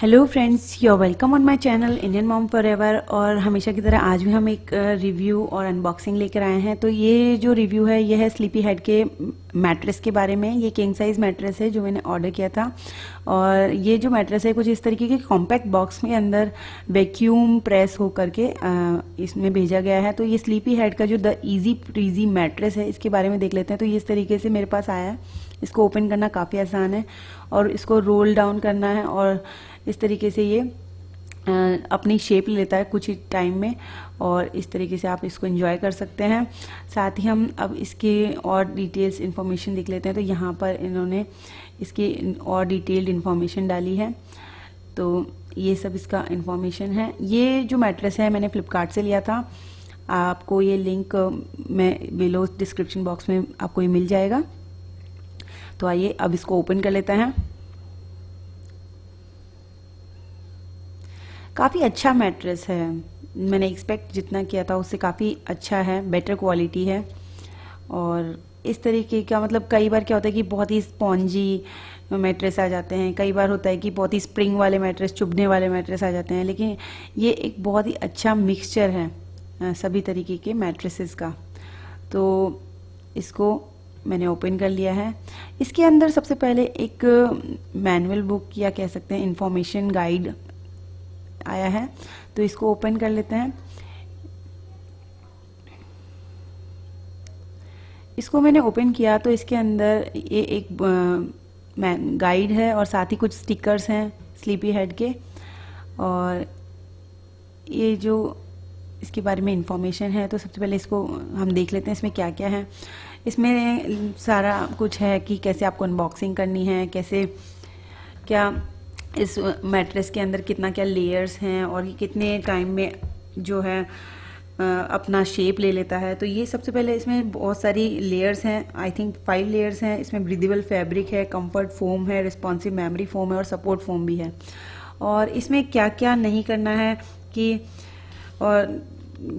Hello friends, your welcome on my channel Indian mom forever. और हमेशा की तरह आज भी हम एक रिव्यू और अनबॉक्सिंग लेकर आए हैं। तो ये जो रिव्यू है ये है स्लीपी हेड के मैट्रेस के बारे में। ये किंग साइज मैट्रेस है जो मैंने ऑर्डर किया था। और ये जो मैट्रेस है कुछ इस तरीके के कॉम्पैक्ट बॉक्स में अंदर वैक्यूम प्रेस हो करके इसमें भेजा गया है। तो ये स्लीपी हेड का जो द ईजी प्रीजी मैट्रेस है इसके बारे में देख लेते हैं। तो ये इस तरीके से मेरे पास आया है। इसको ओपन करना काफ़ी आसान है और इसको रोल डाउन करना है और इस तरीके से ये अपनी शेप लेता है कुछ ही टाइम में। और इस तरीके से आप इसको एंजॉय कर सकते हैं। साथ ही हम अब इसके और डिटेल्स इन्फॉर्मेशन देख लेते हैं। तो यहाँ पर इन्होंने इसकी और डिटेल्ड इन्फॉर्मेशन डाली है। तो ये सब इसका इन्फॉर्मेशन है। ये जो मैट्रेस है मैंने फ्लिपकार्ट से लिया था। आपको ये लिंक मैं बिलो डिस्क्रिप्शन बॉक्स में आपको ये मिल जाएगा। तो आइए अब इसको ओपन कर लेते हैं। काफ़ी अच्छा मैट्रेस है। मैंने एक्सपेक्ट जितना किया था उससे काफ़ी अच्छा है, बेटर क्वालिटी है। और इस तरीके का मतलब कई बार क्या होता है कि बहुत ही स्पॉन्जी मैट्रेस आ जाते हैं, कई बार होता है कि बहुत ही स्प्रिंग वाले मैट्रेस, चुभने वाले मैट्रेस आ जाते हैं। लेकिन ये एक बहुत ही अच्छा मिक्सचर है सभी तरीके के मैट्रेसेस का। तो इसको मैंने ओपन कर लिया है। इसके अंदर सबसे पहले एक मैनुअल बुक या कह सकते हैं इन्फॉर्मेशन गाइड आया है। तो इसको ओपन कर लेते हैं। इसको मैंने ओपन किया तो इसके अंदर ये एक गाइड है और साथ ही कुछ स्टिकर्स हैं स्लीपी हेड के। और ये जो इसके बारे में इंफॉर्मेशन है तो सबसे पहले इसको हम देख लेते हैं इसमें क्या क्या है। इसमें सारा कुछ है कि कैसे आपको अनबॉक्सिंग करनी है, कैसे क्या इस मैट्रेस के अंदर कितना क्या लेयर्स हैं और ये कितने टाइम में जो है अपना शेप ले लेता है। तो ये सबसे पहले इसमें बहुत सारी लेयर्स हैं, आई थिंक 5 लेयर्स हैं। इसमें ब्रीदेबल फैब्रिक है, कंफर्ट फोम है, रिस्पॉन्सिव मेमोरी फोम है और सपोर्ट फोम भी है। और इसमें क्या क्या नहीं करना है कि और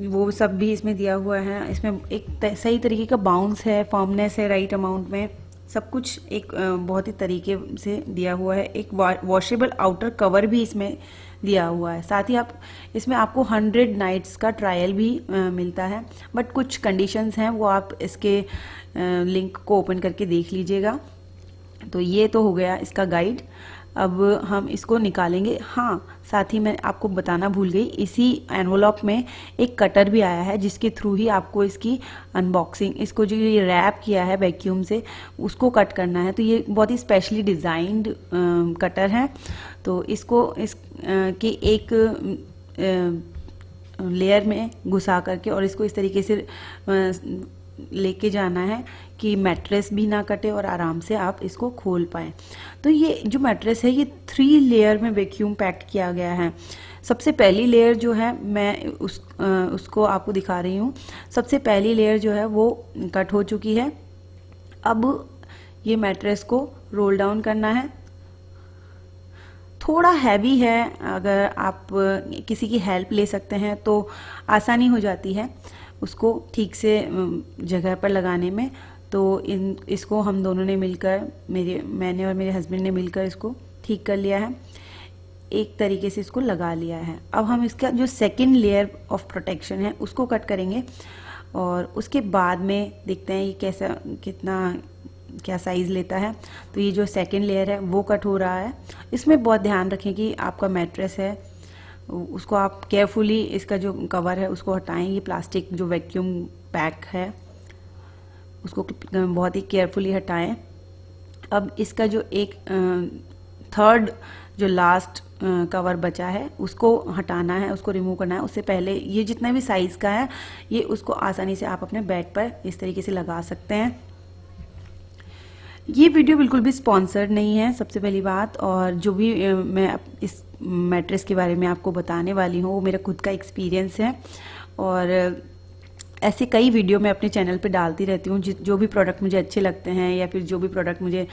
वो सब भी इसमें दिया हुआ है। इसमें एक सही तरीके का बाउंस है, फर्मनेस है राइट अमाउंट में, सब कुछ एक बहुत ही तरीके से दिया हुआ है। एक वॉशेबल आउटर कवर भी इसमें दिया हुआ है। साथ ही आप इसमें आपको 100 नाइट्स का ट्रायल भी मिलता है। बट कुछ कंडीशंस हैं वो आप इसके लिंक को ओपन करके देख लीजिएगा। तो ये तो हो गया इसका गाइड। अब हम इसको निकालेंगे। हाँ, साथ ही मैं आपको बताना भूल गई, इसी एनवलप में एक कटर भी आया है जिसके थ्रू ही आपको इसकी अनबॉक्सिंग, इसको जो ये रैप किया है वैक्यूम से, उसको कट करना है। तो ये बहुत ही स्पेशली डिज़ाइंड कटर है। तो इसको इस के एक लेयर में घुसा करके और इसको इस तरीके से लेके जाना है कि मैट्रेस भी ना कटे और आराम से आप इसको खोल पाएँ। तो ये जो मैट्रेस है ये 3 लेयर में वैक्यूम पैक किया गया है। सबसे पहली लेयर जो है मैं उसको आपको दिखा रही हूँ। सबसे पहली लेयर जो है वो कट हो चुकी है। अब ये मैट्रेस को रोल डाउन करना है। थोड़ा हैवी है, अगर आप किसी की हेल्प ले सकते हैं तो आसानी हो जाती है उसको ठीक से जगह पर लगाने में। तो इसको हम दोनों ने मिलकर, मैंने और मेरे हस्बैंड ने मिलकर इसको ठीक कर लिया है, एक तरीके से इसको लगा लिया है। अब हम इसका जो सेकंड लेयर ऑफ प्रोटेक्शन है उसको कट करेंगे और उसके बाद में देखते हैं ये कैसा, कितना, क्या साइज़ लेता है। तो ये जो सेकंड लेयर है वो कट हो रहा है। इसमें बहुत ध्यान रखें कि आपका मैट्रेस है उसको आप केयरफुली, इसका जो कवर है उसको हटाएं। ये प्लास्टिक जो वैक्यूम पैक है उसको बहुत ही केयरफुली हटाएं। अब इसका जो एक थर्ड जो लास्ट कवर बचा है उसको हटाना है, उसको रिमूव करना है। उससे पहले ये जितना भी साइज़ का है ये उसको आसानी से आप अपने बेड पर इस तरीके से लगा सकते हैं। ये वीडियो बिल्कुल भी स्पॉन्सर्ड नहीं है सबसे पहली बात, और जो भी मैं इस मैट्रेस के बारे में आपको बताने वाली हूँ वो मेरा खुद का एक्सपीरियंस है। और ऐसे कई वीडियो मैं अपने चैनल पे डालती रहती हूँ, जो भी प्रोडक्ट मुझे अच्छे लगते हैं या फिर जो भी प्रोडक्ट मुझे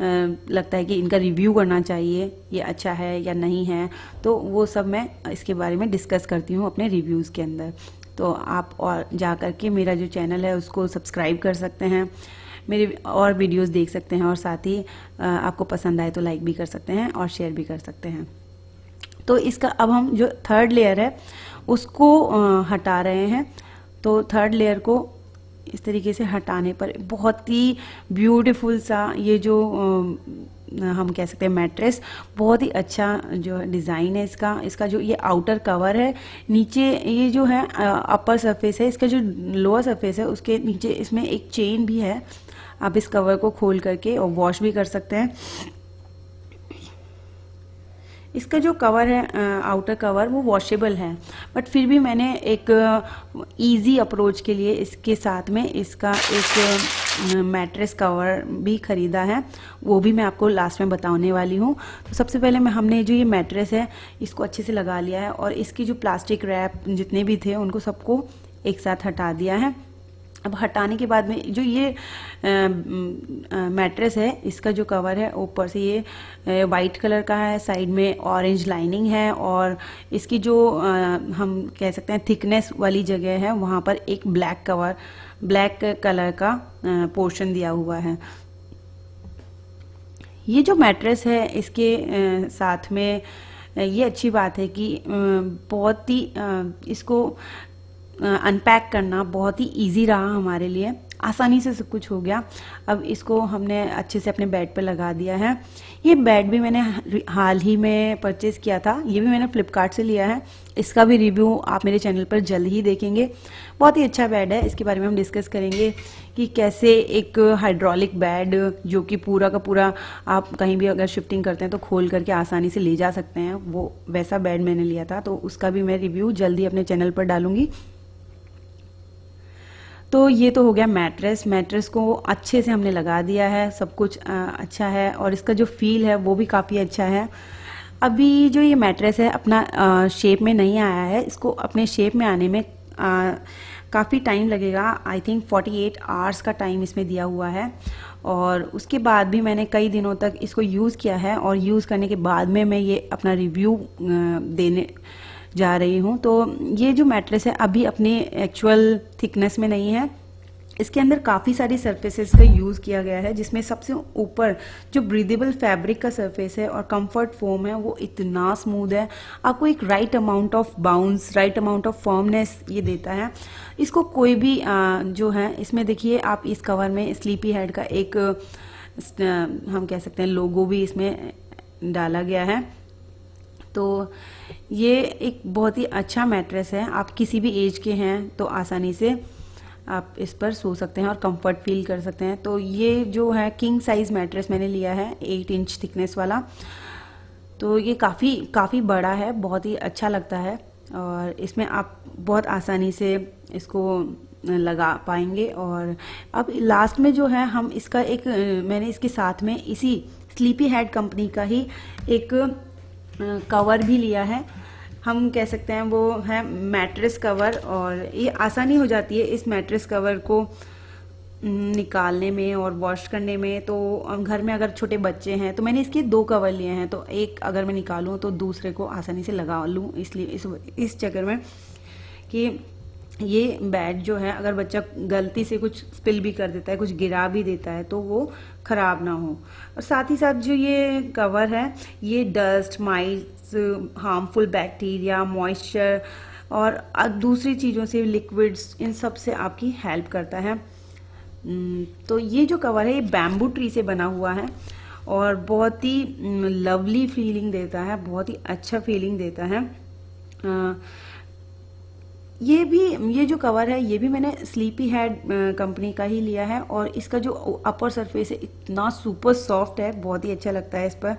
लगता है कि इनका रिव्यू करना चाहिए, ये अच्छा है या नहीं है, तो वो सब मैं इसके बारे में डिस्कस करती हूँ अपने रिव्यूज़ के अंदर। तो आप और जा कर के मेरा जो चैनल है उसको सब्सक्राइब कर सकते हैं, मेरे और वीडियोस देख सकते हैं और साथ ही आपको पसंद आए तो लाइक भी कर सकते हैं और शेयर भी कर सकते हैं। तो इसका अब हम जो थर्ड लेयर है उसको हटा रहे हैं। तो थर्ड लेयर को इस तरीके से हटाने पर बहुत ही ब्यूटीफुल सा ये जो हम कह सकते हैं मैट्रेस, बहुत ही अच्छा जो डिज़ाइन है इसका। इसका जो ये आउटर कवर है, नीचे ये जो है अपर सरफेस है, इसका जो लोअर सरफेस है उसके नीचे इसमें एक चेन भी है। आप इस कवर को खोल करके और वॉश भी कर सकते हैं। इसका जो कवर है, आउटर कवर, वो वॉशेबल है, बट फिर भी मैंने एक इजी अप्रोच के लिए इसके साथ में इसका एक मैट्रेस कवर भी ख़रीदा है, वो भी मैं आपको लास्ट में बताने वाली हूँ। तो सबसे पहले मैं हमने जो ये मैट्रेस है इसको अच्छे से लगा लिया है और इसकी जो प्लास्टिक रैप जितने भी थे उनको सबको एक साथ हटा दिया है। अब हटाने के बाद में जो ये मैट्रेस है इसका जो कवर है ऊपर से ये वाइट कलर का है, साइड में ऑरेंज लाइनिंग है और इसकी जो हम कह सकते हैं थिकनेस वाली जगह है वहाँ पर एक ब्लैक कवर, ब्लैक कलर का पोर्शन दिया हुआ है। ये जो मैट्रेस है इसके साथ में ये अच्छी बात है कि बहुत ही इसको अनपैक करना बहुत ही इजी रहा हमारे लिए, आसानी से सब कुछ हो गया। अब इसको हमने अच्छे से अपने बेड पर लगा दिया है। ये बेड भी मैंने हाल ही में परचेज़ किया था, ये भी मैंने फ्लिपकार्ट से लिया है। इसका भी रिव्यू आप मेरे चैनल पर जल्द ही देखेंगे। बहुत ही अच्छा बेड है, इसके बारे में हम डिस्कस करेंगे कि कैसे एक हाइड्रोलिक बेड जो कि पूरा का पूरा आप कहीं भी अगर शिफ्टिंग करते हैं तो खोल करके आसानी से ले जा सकते हैं, वो वैसा बेड मैंने लिया था। तो उसका भी मैं रिव्यू जल्द ही अपने चैनल पर डालूँगी। तो ये तो हो गया मैट्रेस। मैट्रेस को अच्छे से हमने लगा दिया है, सब कुछ अच्छा है और इसका जो फील है वो भी काफ़ी अच्छा है। अभी जो ये मैट्रेस है अपना शेप में नहीं आया है, इसको अपने शेप में आने में काफ़ी टाइम लगेगा। आई थिंक 48 आवर्स का टाइम इसमें दिया हुआ है और उसके बाद भी मैंने कई दिनों तक इसको यूज़ किया है और यूज़ करने के बाद में मैं ये अपना रिव्यू देने जा रही हूँ। तो ये जो मैट्रेस है अभी अपने एक्चुअल थिकनेस में नहीं है, इसके अंदर काफ़ी सारी सरफेसेस का यूज़ किया गया है, जिसमें सबसे ऊपर जो ब्रीदेबल फैब्रिक का सरफेस है और कंफर्ट फोम है वो इतना स्मूथ है, आपको एक right amount of bounce, right amount of firmness ये देता है। इसको कोई भी जो है इसमें देखिए आप इस कवर में स्लीपी हेड का एक हम कह सकते हैं लोगो भी इसमें डाला गया है। तो ये एक बहुत ही अच्छा मैट्रेस है, आप किसी भी एज के हैं तो आसानी से आप इस पर सो सकते हैं और कंफर्ट फील कर सकते हैं। तो ये जो है किंग साइज़ मैट्रेस मैंने लिया है 8 इंच थिकनेस वाला। तो ये काफ़ी बड़ा है, बहुत ही अच्छा लगता है और इसमें आप बहुत आसानी से इसको लगा पाएंगे। और अब लास्ट में जो है हम इसका एक मैंने इसके साथ में इसी स्लीपी हेड कंपनी का ही एक कवर भी लिया है, हम कह सकते हैं वो है मैट्रेस कवर। और ये आसानी हो जाती है इस मैट्रेस कवर को निकालने में और वॉश करने में। तो घर में अगर छोटे बच्चे हैं तो मैंने इसके 2 कवर लिए हैं, तो एक अगर मैं निकालूं तो दूसरे को आसानी से लगा लूं, इसलिए इस चक्कर में कि ये बेड जो है अगर बच्चा गलती से कुछ स्पिल भी कर देता है, कुछ गिरा भी देता है तो वो ख़राब ना हो। और साथ ही साथ जो ये कवर है ये dust, mites, harmful bacteria, moisture और दूसरी चीज़ों से, लिक्विड्स, इन सब से आपकी हेल्प करता है। तो ये जो कवर है ये बैम्बू ट्री से बना हुआ है और बहुत ही लवली फीलिंग देता है, बहुत ही अच्छा फीलिंग देता है। ये जो कवर है ये भी मैंने स्लीपी हेड कंपनी का ही लिया है और इसका जो अपर सरफेस है इतना सुपर सॉफ्ट है, बहुत ही अच्छा लगता है इस पर।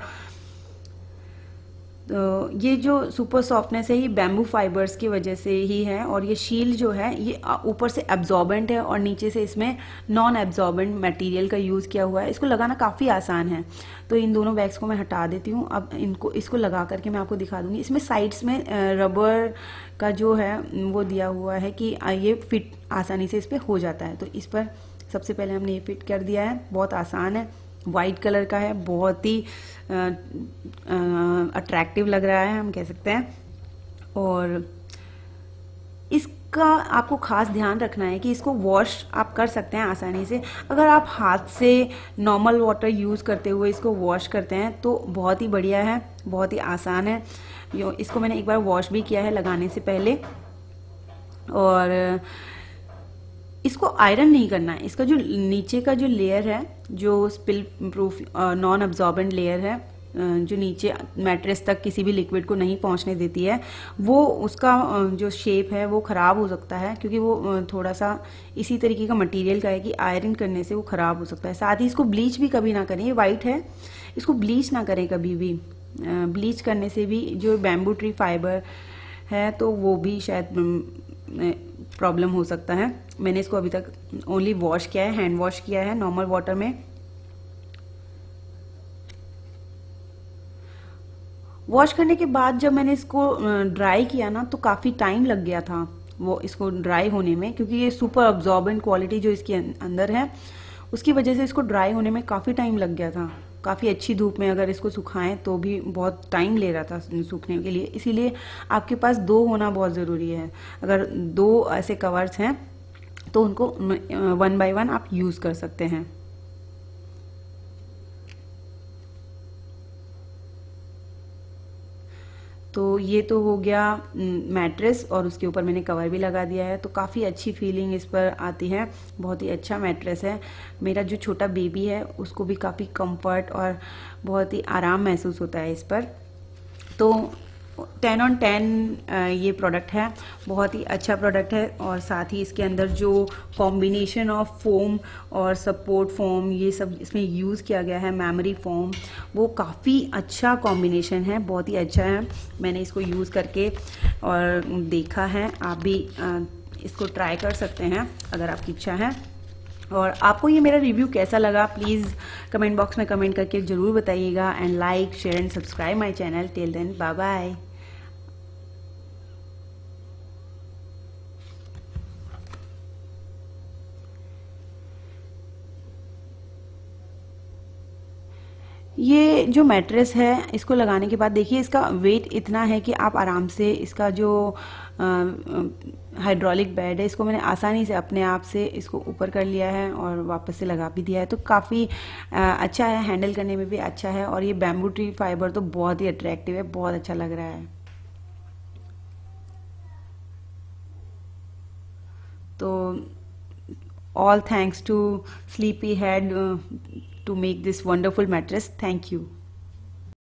तो ये जो सुपर सॉफ्टनेस है ये बैम्बू फाइबर्स की वजह से ही है और ये शील्ड जो है ये ऊपर से एब्जॉर्बेंट है और नीचे से इसमें नॉन एब्जॉर्बेंट मटेरियल का यूज़ किया हुआ है। इसको लगाना काफ़ी आसान है। तो इन दोनों बैग्स को मैं हटा देती हूँ, अब इसको लगा करके मैं आपको दिखा दूँगी। इसमें साइड्स में रबर का जो है वो दिया हुआ है कि ये फिट आसानी से इस पर हो जाता है। तो इस पर सबसे पहले हमने ये फिट कर दिया है, बहुत आसान है, वाइट कलर का है, बहुत ही अट्रैक्टिव लग रहा है हम कह सकते हैं। और इस का आपको खास ध्यान रखना है कि इसको वॉश आप कर सकते हैं आसानी से। अगर आप हाथ से नॉर्मल वाटर यूज़ करते हुए इसको वॉश करते हैं तो बहुत ही बढ़िया है, बहुत ही आसान है। इसको मैंने एक बार वॉश भी किया है लगाने से पहले। और इसको आयरन नहीं करना है, इसका जो नीचे का जो लेयर है, जो spill proof non absorbent layer है, जो नीचे मैट्रेस तक किसी भी लिक्विड को नहीं पहुंचने देती है, वो उसका जो शेप है वो ख़राब हो सकता है, क्योंकि वो थोड़ा सा इसी तरीके का मटेरियल का है कि आयरन करने से वो ख़राब हो सकता है। साथ ही इसको ब्लीच भी कभी ना करें, ये वाइट है, इसको ब्लीच ना करें कभी भी। ब्लीच करने से भी जो बैम्बू ट्री फाइबर है तो वो भी शायद प्रॉब्लम हो सकता है। मैंने इसको अभी तक ओनली वॉश किया है, हैंड वॉश किया है नॉर्मल वाटर में। वॉश करने के बाद जब मैंने इसको ड्राई किया ना तो काफ़ी टाइम लग गया था वो इसको ड्राई होने में, क्योंकि ये सुपर अब्जॉर्बेंट क्वालिटी जो इसके अंदर है उसकी वजह से इसको ड्राई होने में काफ़ी टाइम लग गया था। काफ़ी अच्छी धूप में अगर इसको सुखाएं तो भी बहुत टाइम ले रहा था सूखने के लिए। इसीलिए आपके पास दो होना बहुत ज़रूरी है। अगर दो ऐसे कवर्स हैं तो उनको 1 by 1 आप यूज़ कर सकते हैं। तो ये तो हो गया मैट्रेस, और उसके ऊपर मैंने कवर भी लगा दिया है, तो काफ़ी अच्छी फीलिंग इस पर आती है। बहुत ही अच्छा मैट्रेस है। मेरा जो छोटा बेबी है उसको भी काफ़ी कंफर्ट और बहुत ही आराम महसूस होता है इस पर। तो 10/10 ये प्रोडक्ट है, बहुत ही अच्छा प्रोडक्ट है। और साथ ही इसके अंदर जो कॉम्बिनेशन ऑफ फोम और सपोर्ट फोम ये सब इसमें यूज़ किया गया है, मेमोरी फोम, वो काफ़ी अच्छा कॉम्बिनेशन है, बहुत ही अच्छा है। मैंने इसको यूज़ करके और देखा है, आप भी इसको ट्राई कर सकते हैं अगर आपकी इच्छा है। और आपको ये मेरा रिव्यू कैसा लगा प्लीज़ कमेंट बॉक्स में कमेंट करके ज़रूर बताइएगा। And like, share and subscribe my channel. Till then, bye bye. ये जो मैट्रेस है इसको लगाने के बाद देखिए इसका वेट इतना है कि आप आराम से इसका जो हाइड्रोलिक बेड है इसको मैंने आसानी से अपने आप से इसको ऊपर कर लिया है और वापस से लगा भी दिया है। तो काफ़ी अच्छा है, हैंडल करने में भी अच्छा है। और ये बैम्बू ट्री फाइबर तो बहुत ही अट्रैक्टिव है, बहुत अच्छा लग रहा है। तो all thanks to sleepy head to make this wonderful mattress. Thank you.